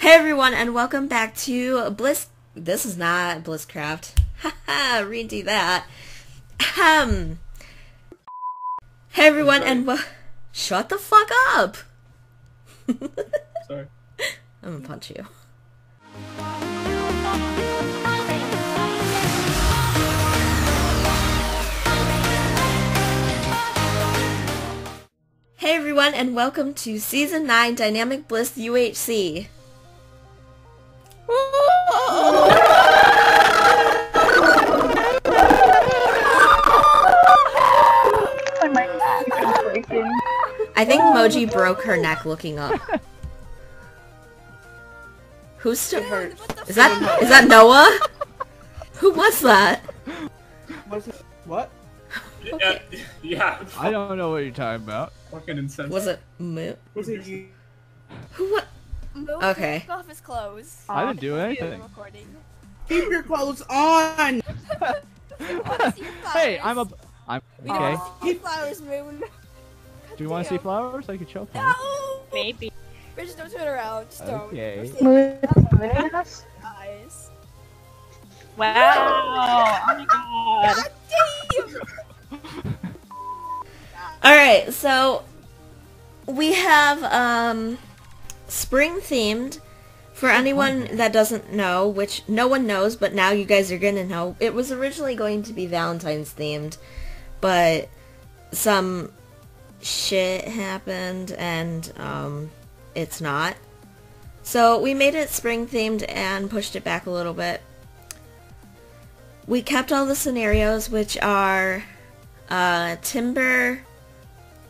Hey everyone, and welcome back to Bliss. This is not BlissCraft. Haha, redo that. Hey everyone, and shut the fuck up. Sorry. I'm gonna punch you. Hey everyone, and welcome to Season 9 Dynamic Bliss UHC. I think Moji broke her neck looking up. Who stood her? Is that Noah? Who was that? Was it what? Okay. Yeah. I don't know what you're talking about. Fucking insensitive. Was it Moon? Was it you? Who? What? Moon, okay. Take off his clothes. I didn't do anything. Keep your clothes on. Hey, I'm okay. We don't see flowers, Moon. Do you want to see flowers? I could show them. No! Maybe. Bridget, don't turn around. Just don't. Okay. Eyes. Wow! Oh my god! God damn! Alright, so we have spring themed. For anyone that doesn't know, which no one knows, but now you guys are gonna know, it was originally going to be Valentine's themed, but some shit happened and it's not. So we made it spring themed and pushed it back a little bit. We kept all the scenarios, which are timber,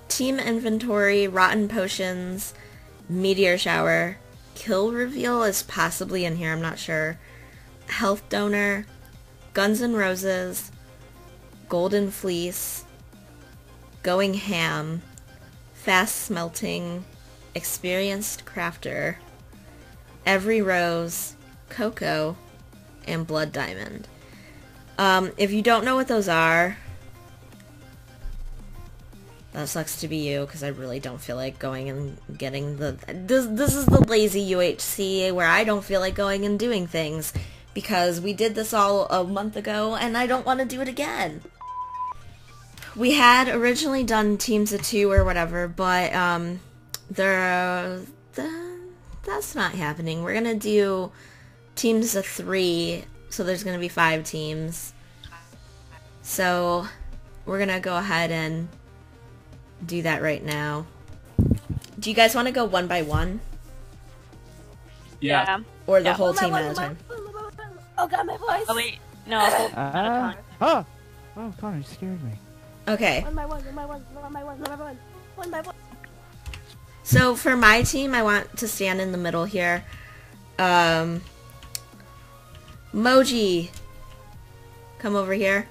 team inventory, rotten potions, meteor shower, kill reveal is possibly in here, I'm not sure, health donor, Guns N' Roses, golden fleece, going ham, fast smelting, experienced crafter, every rose, cocoa, and blood diamond. If you don't know what those are, that sucks to be you, because I really don't feel like going and getting the... This is the lazy UHC where I don't feel like going and doing things, because we did this all a month ago and I don't want to do it again. We had originally done teams of 2 or whatever, but that's not happening. We're gonna do teams of 3, so there's gonna be 5 teams. So we're gonna go ahead and do that right now. Do you guys want to go one by one? Yeah. Or the whole team at a time? Oh god, my voice! Oh wait, no. Oh, Connor, you scared me. Okay. One by one. So for my team, I want to stand in the middle here. Moji, come over here.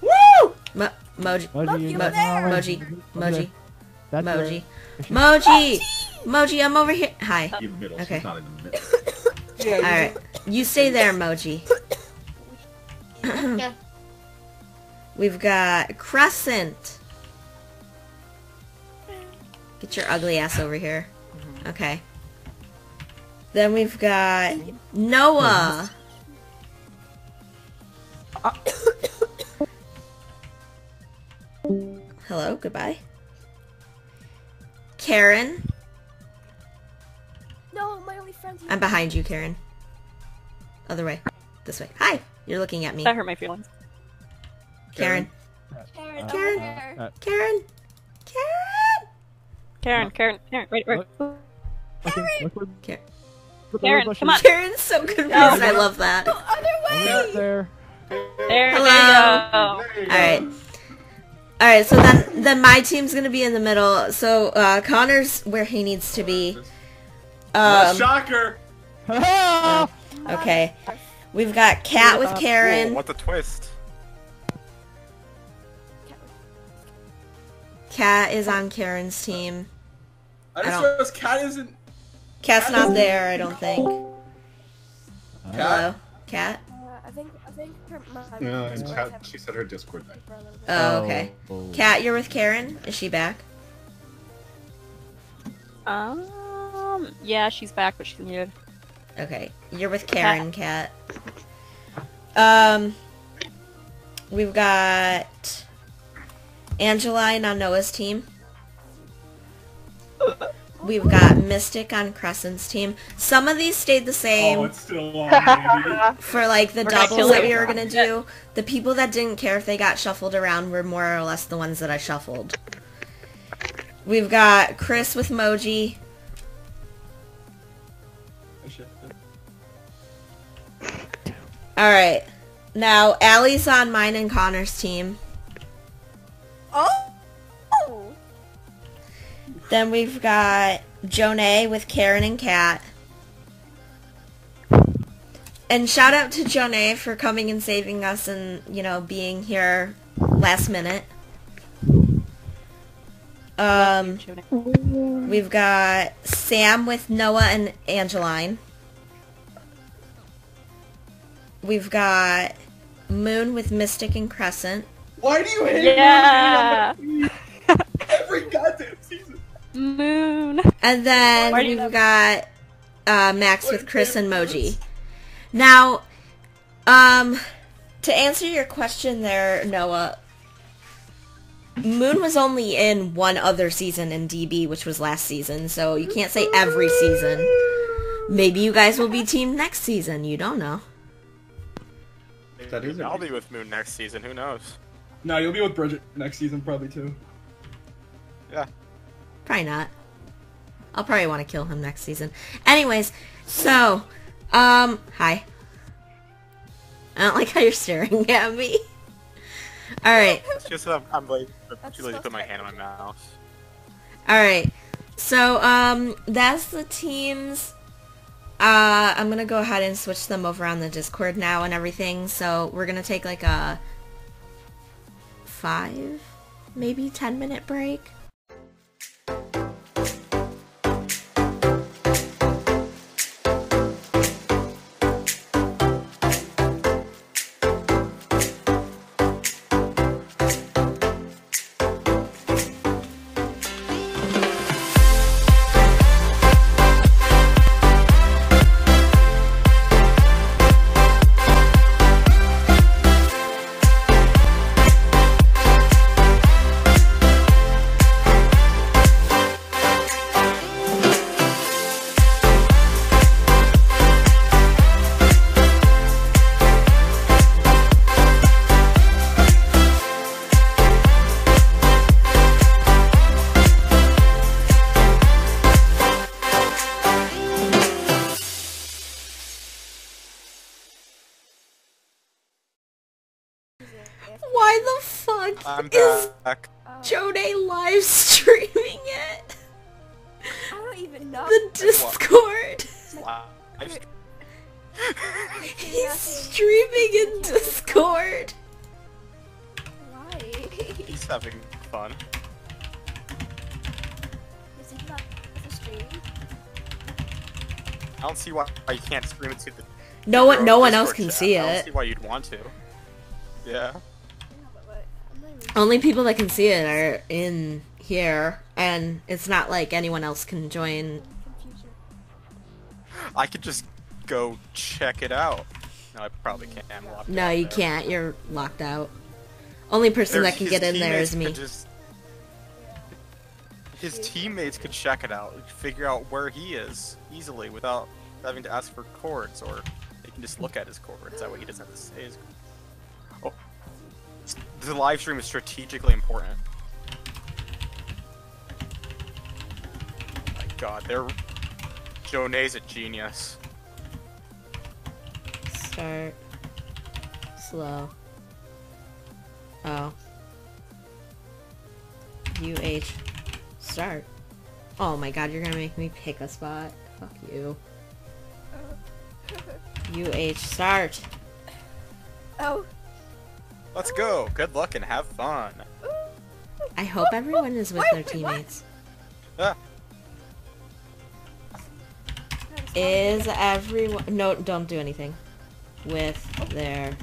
Woo! Moji, I'm over here. Hi. Okay. All right. You stay there, Moji. Yeah. We've got Crescent. Get your ugly ass over here. Okay. Then we've got Noah. Hello, goodbye. Karen. No, my only friend's. I'm behind you, Karen. Other way. This way. Hi. You're looking at me. That hurt my feelings. Karen, come on. Karen's so confused. I love that. No, other way. There Hello. They go. All right. All right. So then my team's gonna be in the middle. So Connor's where he needs to be. Shocker. Okay. We've got Kat with Karen. Whoa, what a twist. Kat is on Karen's team. I just realized Kat isn't... Kat's not there, I don't think. Hello? Kat? I think her mom... No, she said her Discord night. Oh, okay. Kat, you're with Karen? Is she back? Yeah, she's back, but she's muted. Okay, you're with Karen, Kat. We've got Angeline on Noah's team. We've got Mystic on Crescent's team. Some of these stayed the same. Oh, it's still on, for like the doubles that we were gonna do. The people that didn't care if they got shuffled around were more or less the ones that I shuffled. We've got Chris with Moji. Alright. Now, Allie's on mine and Connor's team. Oh! Then we've got Jonay with Karen and Kat. And shout out to Jonay for coming and saving us and, you know, being here last minute. We've got Sam with Noah and Angeline. We've got Moon with Mystic and Crescent. Why do you hate Moon? Every goddamn season. Moon. And then we've got Max with Chris and Moji. Now, to answer your question there, Noah, Moon was only in one other season in DB, which was last season, so you can't say every season. Maybe you guys will be teamed next season, you don't know. That is I'll be with Moon next season, who knows? No, you'll be with Bridget next season probably too. Yeah. Probably not. I'll probably want to kill him next season. Anyways, so, hi. I don't like how you're staring at me. Alright. It's just that I'm late. I'm too lazy to put my hand on my mouth. Alright. So, that's the teams. I'm gonna go ahead and switch them over on the Discord now and everything. So, we're gonna take like a 5, maybe 10-minute break. Is Jonay live streaming it? I don't even know. The Discord. Wow. He's streaming in Discord. Why? He's having fun. Is he not streaming? I don't see why you can't stream it to the. No one else can see it. I don't see why you'd want to. Yeah. Only people that can see it are in here, and it's not like anyone else can join. I could just go check it out. No, I probably can't. I'm locked out. You can't. You're locked out. Only person that can get in there is me. His teammates could check it out, figure out where he is easily without having to ask for cords, or they can just look at his cords. That way he doesn't have to say his cords. The live stream is strategically important. My God, Jonay's a genius. Start slow. Oh. Start. Oh my God, you're gonna make me pick a spot. Fuck you. Start. Oh. Let's go. Good luck and have fun. I hope everyone is with their teammates. Ah. Is everyone... No, don't do anything. With their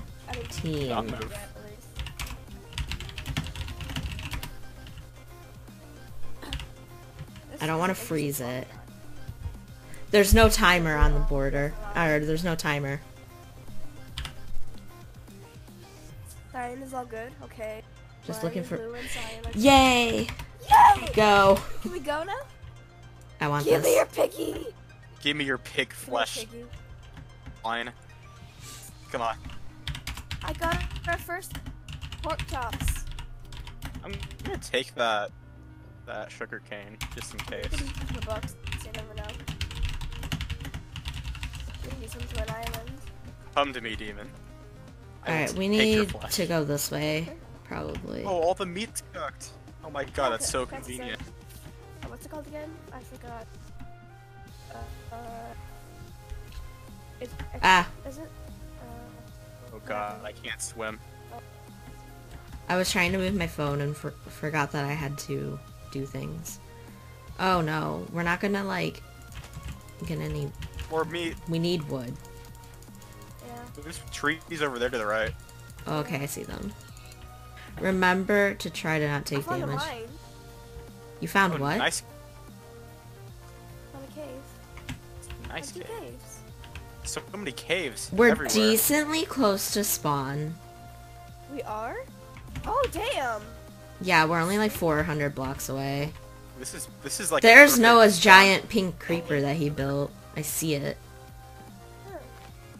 team. Don't move. I don't want to freeze it. There's no timer on the border. Or, there's no timer. Cyan is all good, okay. Just looking for... Yay! Yay! Go! Can we go now? I want this. Give me your piggy! Give me your pig flesh. Fine. Come on. I got our first pork chops. I'm gonna take that sugar cane, just in case. The box, you never know. Maybe some to an island. Come to me, demon. Alright, we need to go this way, probably. Oh, all the meat's cooked! Oh my god, that's so convenient. Oh, what's it called again? I forgot. Is it? Oh god, I can't swim. I was trying to move my phone and forgot that I had to do things. Oh no, we're not gonna gonna need more meat. We need wood. Yeah. There's trees over there to the right. Okay, I see them. Remember to try to not take damage. You found what? Nice. Found a cave. Nice cave. So many caves. We're everywhere. Decently close to spawn. We are? Oh damn! Yeah, we're only like 400 blocks away. This is like. There's Noah's giant pink creeper that he built. I see it. Huh.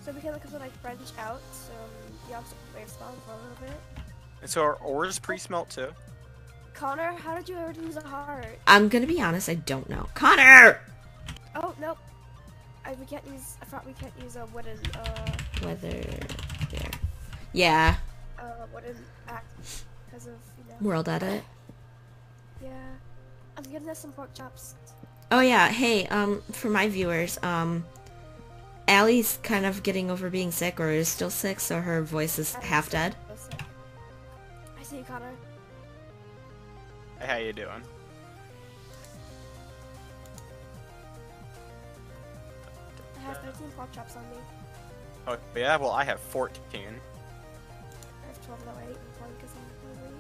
So we can like branch out, so you have to wave spawn for a little bit. And so our ores pre-smelt too. Connor, how did you ever lose a heart? I'm gonna be honest, I don't know. Connor! Oh nope. We can't use. I thought we can't use a wooden. Weather. There. Yeah. Wooden axe because of world edit. Yeah. I'm giving us some pork chops. Oh yeah. Hey. For my viewers. Allie's kind of getting over being sick, or is still sick, so her voice is half dead. I see you, Connor. Hey, how you doing? I have 13 pork chops on me. Oh, yeah? Well, I have 14. I have 12 that way, and 1 because I'm hungry.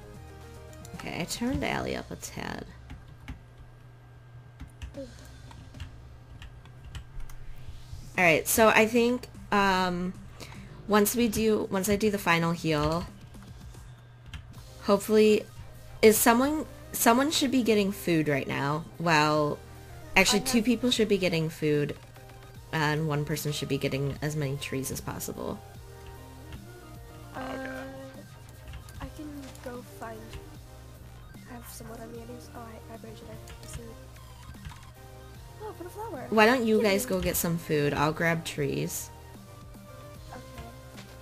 Okay, I turned Allie up a tad. Alright, so I think, once I do the final heal, hopefully, someone should be getting food right now, while, actually, two people should be getting food. And one person should be getting as many trees as possible. I can go find... have someone on the others. Oh, I Bridget, I see. Oh, put a flower! Why don't you guys go get some food? I'll grab trees. Okay.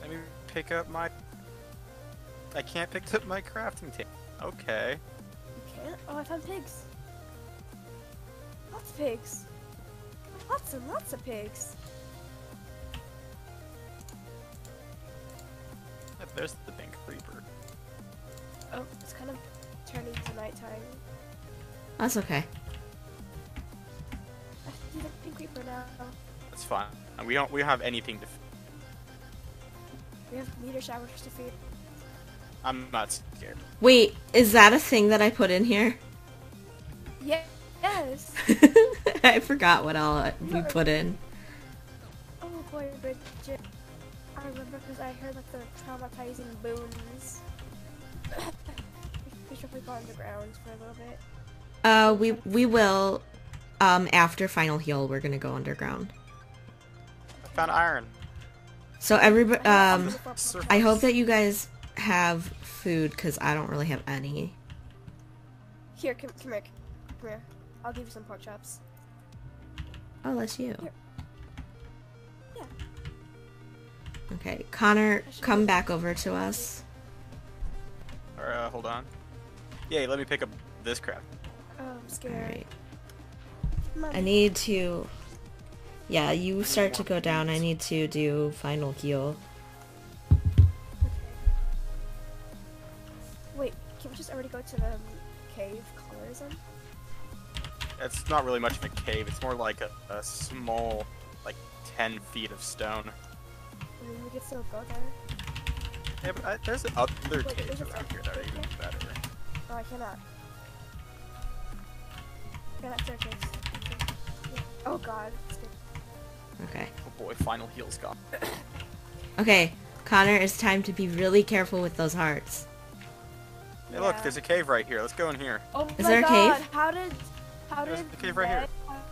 Let me pick up my... I can't pick up my crafting table. Okay. You can't? Oh, I found pigs! Lots of pigs! Lots and lots of pigs. Oh, there's the pink creeper. Oh, it's kind of turning to nighttime. That's okay. I see the pink creeper now. That's fine. We don't have anything to feed. We have meter showers to feed. I'm not scared. Wait, is that a thing that I put in here? Yeah. Yes. I forgot what all we put in. Oh boy, Bridget. I remember because I heard like the traumatizing booms. We should probably go underground for a little bit. We will. After final heal, we're gonna go underground. I found iron. So everybody, I hope that you guys have food because I don't really have any. Here, come here. I'll give you some pork chops. Oh, that's you. Here. Yeah. Okay, Connor, come back over to us. Or, hold on. Yeah, let me pick up this crap. Oh, I'm scared. Alright. I need to... Yeah, you start to go down. I need to do final heal. Okay. Wait, can we just already go to the cave colorism? It's not really much of a cave, it's more like a small, like, 10 feet of stone. I mean, we could still go there. Yeah, but there's other caves around here that are even better. Oh, I cannot. Yeah, that staircase. Oh god. Okay. Oh boy, final heal's gone. Okay, Connor, it's time to be really careful with those hearts. Hey, look, there's a cave right here. Let's go in here. Oh my god. Cave? How did the cave right here?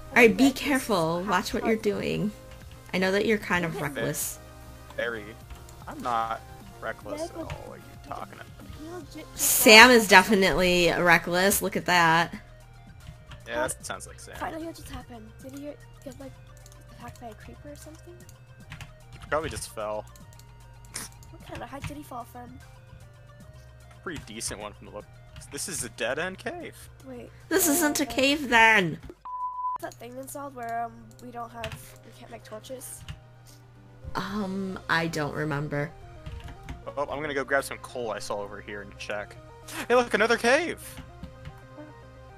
Alright, be careful. Watch what you're doing. I know that you're kind of reckless. Very. I'm not reckless at all. What are you talking about? Sam is definitely reckless. Look at that. Yeah, that sounds like Sam. Finally, what just happened? Did he get like attacked by a creeper or something? He probably just fell. What kind of height did he fall from? Pretty decent one from the look. This is a dead end cave. Wait. This isn't a cave then. That thing installed where we can't make torches. I don't remember. Oh, I'm gonna go grab some coal I saw over here and check. Hey, look, another cave.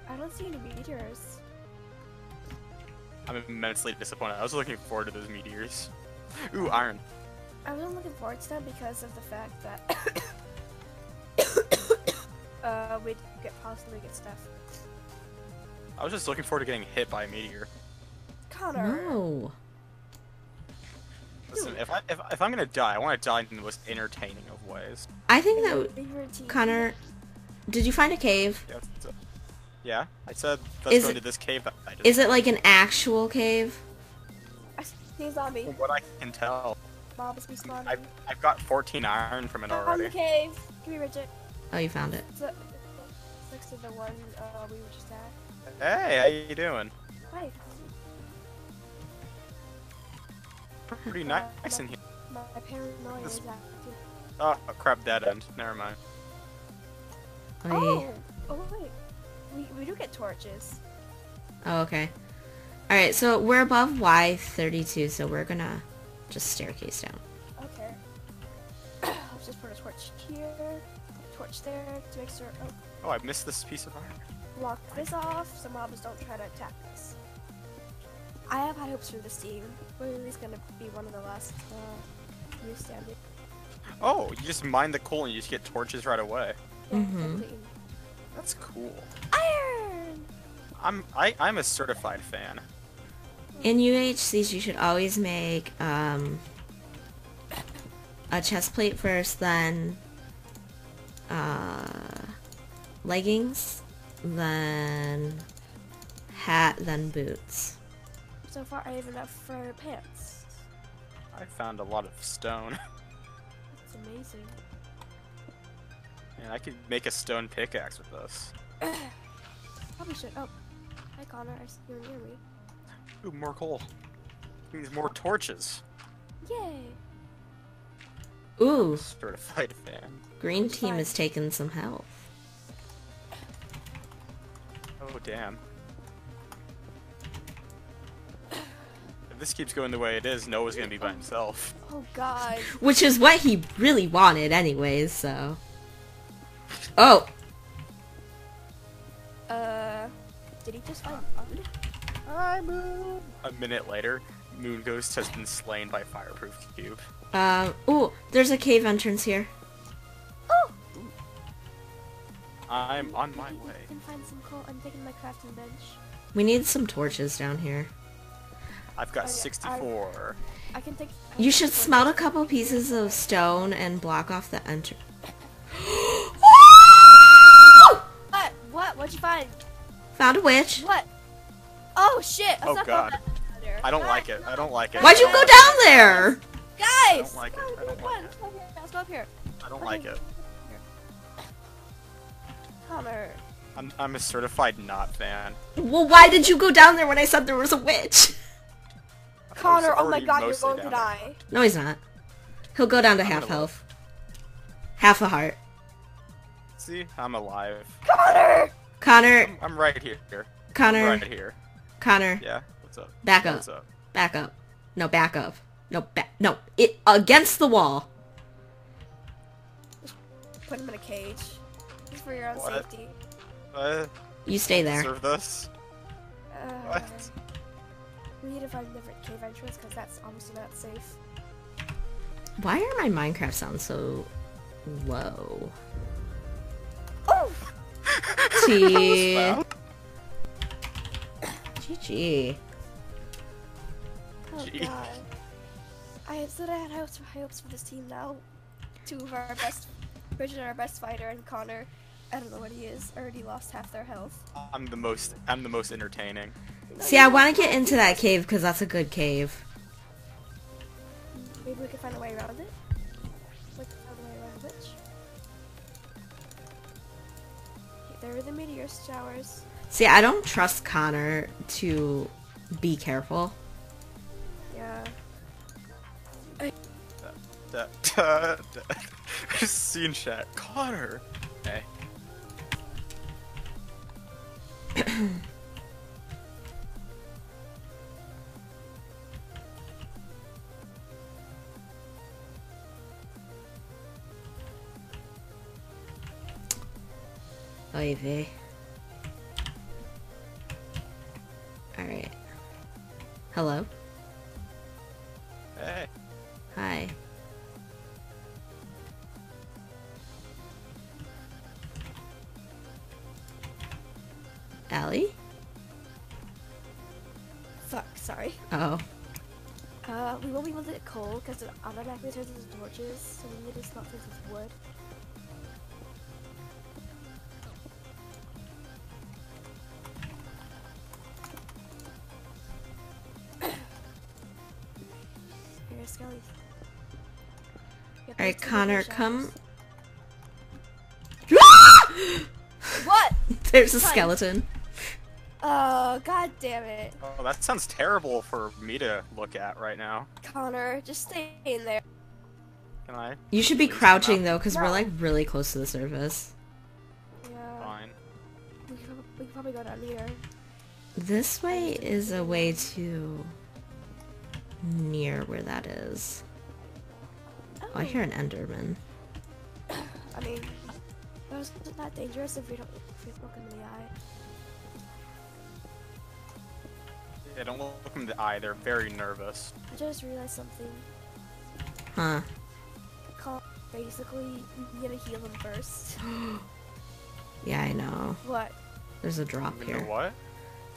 I don't see any meteors. I'm immensely disappointed. I was looking forward to those meteors. Ooh, iron. I wasn't looking forward to them because of the fact that we'd possibly get stuff. I was just looking forward to getting hit by a meteor. Connor. No. Listen, if I'm gonna die, I want to die in the most entertaining of ways. I think that Connor, did you find a cave? Yeah, I said let's go into this cave. Is it like an actual cave? I see a zombie. From what I can tell. Bob is respawning. I've got 14 iron from it already. I found the cave. Give me Bridget. Oh, you found it. So, next to the one we were just at. Hey, how you doing? Hi. Pretty nice in here. My paranoia is active. Oh, crap, dead end. Never mind. Oh, wait. We do get torches. Oh, okay. Alright, so we're above Y32, so we're gonna just staircase down. Okay. Let's just put a torch here, a torch there to make sure... Oh, I missed this piece of iron. Block this off so mobs don't try to attack us. I have high hopes for this team. We're at least gonna be one of the last new standing. Oh, you just mine the coal and you just get torches right away. Yeah, that's cool. Iron! I'm a certified fan. In UHCs, you should always make a chest plate first, then leggings, then hat, then boots. So far, I have enough for pants. I found a lot of stone. That's amazing. And I could make a stone pickaxe with this. Probably should. Oh, hi Connor, you're near me. Ooh, more coal. Means more torches. Yay! Ooh. Certified fan. Green team has taken some health. Oh damn. If this keeps going the way it is, Noah's gonna be by himself. Oh god. Which is what he really wanted anyways, so... Oh! Did he just find Moon? Hi, Moon! A minute later, Moonghost has been slain by Fireproof Cube. Ooh, there's a cave entrance here. Oh! Ooh. I'm on my way. I can find some coal. I'm taking my crafting bench. We need some torches down here. I've got 64. I can take... You should smelt a couple pieces of stone and block off the entrance. What? What'd you find? Found a witch. What? Oh shit! Oh god. I don't like it. I don't like it. Why'd you go down there? Guys! I don't like it. I don't like it. Let's go up here. I don't like it. Connor. I'm a certified not fan. Well, why did you go down there when I said there was a witch? Connor, oh my god, you're going to die. No, he's not. He'll go down to half health. Half a heart. See? I'm alive. Connor! Connor! I'm right here. Connor. I'm right here. Connor. Yeah, what's up? Back up. What's up? Back up. No, back up. No, back. No, it against the wall. Put him in a cage. It's for your own safety. What? You stay there. Serve this? What? We need to find a different cave entrance because that's obviously not safe. Why are my Minecraft sounds so low? Oh! T. GG. Oh god. I said I had high hopes for this team now. Two of our best, Bridget, our best fighter, and Connor. I don't know what he is. Already lost half their health. I'm the most entertaining. See, I want to get into that cave because that's a good cave. Maybe we can find a way around it. Like, find a way around the witch. Okay, there were the meteor showers. See, I don't trust Connor to be careful. Yeah. Scene chat. Connor. Hey. Oy vey. All right. Hello. Hey. Hi. Allie? Fuck, sorry. Uh oh. We won't be able to get coal because it automatically turns into torches, so we need to smelt things with wood. Here's Skelly. Alright, Connor, come. What? There's a skeleton. Oh, god damn it. Oh, that sounds terrible for me to look at right now. Connor, just stay in there. Can I? You should be crouching though, because we're like really close to the surface. Yeah. Fine. We can probably go down here. This way is a way to near where that is. Oh, I hear an Enderman. I mean, that was not dangerous if we look in the eye. Yeah, don't look them in the eye, they're very nervous. I just realized something. Huh. Basically, you gotta heal them first. Yeah, I know. What? There's a drop here. What?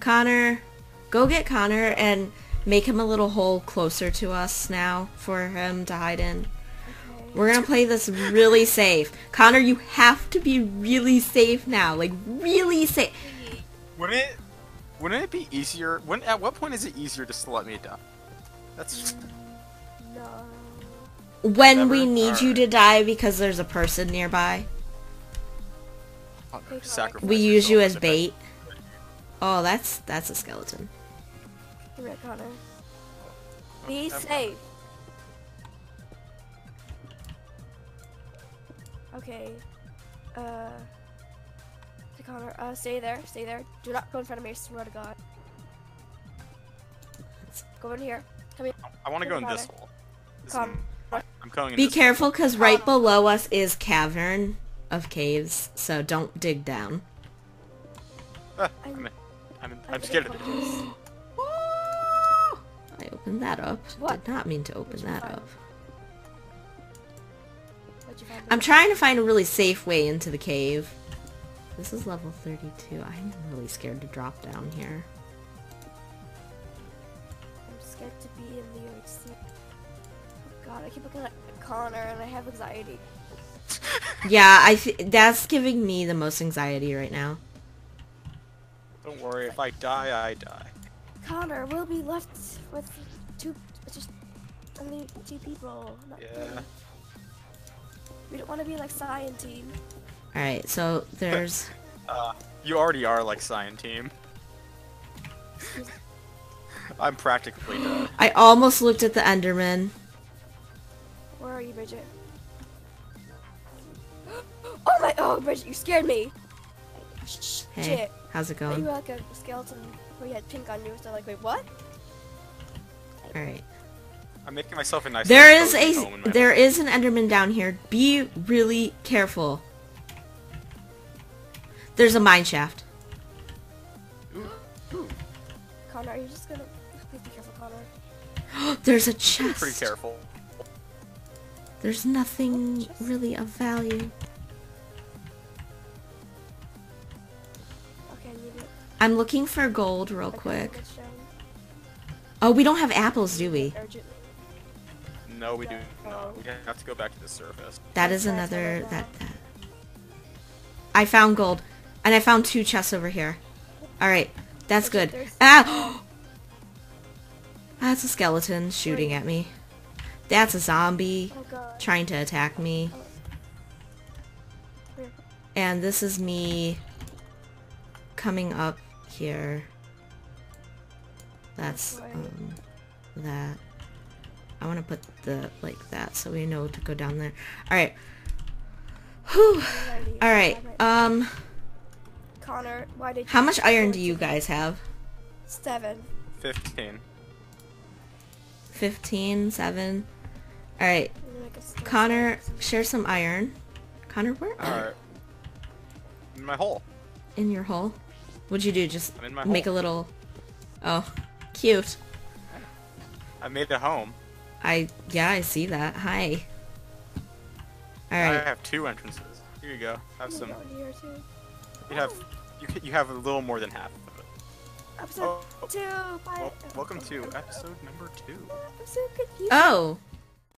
Connor! Go get Connor and make him a little hole closer to us now for him to hide in. Okay. We're gonna play this really safe. Connor, you have to be really safe now. Like, really safe. Wouldn't it be easier? At what point is it easier just to let me die? That's just... No. When Never. We need you to die because there's a person nearby. We use you as bait. Oh, that's a skeleton. Right, Connor. Be safe. Okay. Connor, stay there. Do not go in front of me, I swear to god. Go in here. Come here. I want to go in this hole. I'm going in this hole. Be careful, because right below us is cavern of caves, so don't dig down. I'm scared of it. I opened that up. What? Did not mean to open that up. I'm trying to find a really safe way into the cave. This is level 32. I'm really scared to drop down here. I'm scared to be in the UHC. Oh god, I keep looking at Connor and I have anxiety. Yeah, that's giving me the most anxiety right now. Don't worry, if I die, I die. Connor, we'll be left with two people. Yeah. We don't want to be like Cyan team. Alright, so there's... you already are like Cyan team. I'm practically dead. I almost looked at the Enderman. Where are you, Bridget? Oh my... Oh, Bridget, you scared me! Shit. Hey, how's it going? You were like a skeleton where you had pink on you, so like, wait, what? Alright. I'm making myself a nice... There is an Enderman down here. Be really careful. There's a mine shaft. Ooh. Connor, are you just gonna... Please be careful, Connor. There's a chest. Pretty careful. There's nothing really of value. Okay, I need it. I'm looking for gold real quick. Oh, we don't have apples, do we? No, we do not. We have to go back to the surface. That is another... that. I found gold. And I found 2 chests over here. Alright. That's good. Ah! That's a skeleton shooting at me. That's a zombie trying to attack me. And this is me coming up here. That's, that. I want to put the, like that, so we know to go down there. Alright. Whew. Alright, Connor, why did you... How much iron do you guys have? 7. 15. 15, 7. Alright. Connor, share some iron. Connor, where are you? In my hole. In your hole? What'd you do? Just make hole. A little... Oh. Cute. I made a home. Yeah, I see that. Hi. Alright. I have 2 entrances. Here you go. Have some. You have a little more than half of it. Episode 2. Welcome to episode number 2. I'm so confused. Oh.